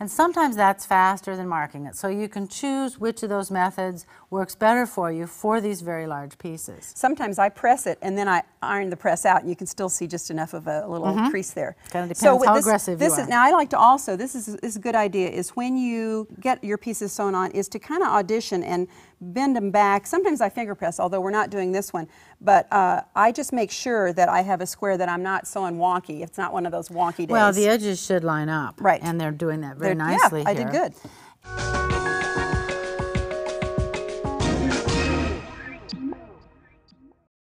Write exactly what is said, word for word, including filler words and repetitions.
And sometimes that's faster than marking it. So you can choose which of those methods works better for you for these very large pieces. Sometimes I press it and then I iron the press out and you can still see just enough of a little mm-hmm. crease there. Kind of depends so how this, aggressive this you is, are. Now I like to also, this is, this is a good idea, is when you get your pieces sewn on is to kind of audition and bend them back. Sometimes I finger press, although we're not doing this one, but uh, I just make sure that I have a square that I'm not sewing wonky. It's not one of those wonky days. Well, the edges should line up. Right. And they're doing that very nicely. Yeah, I did good.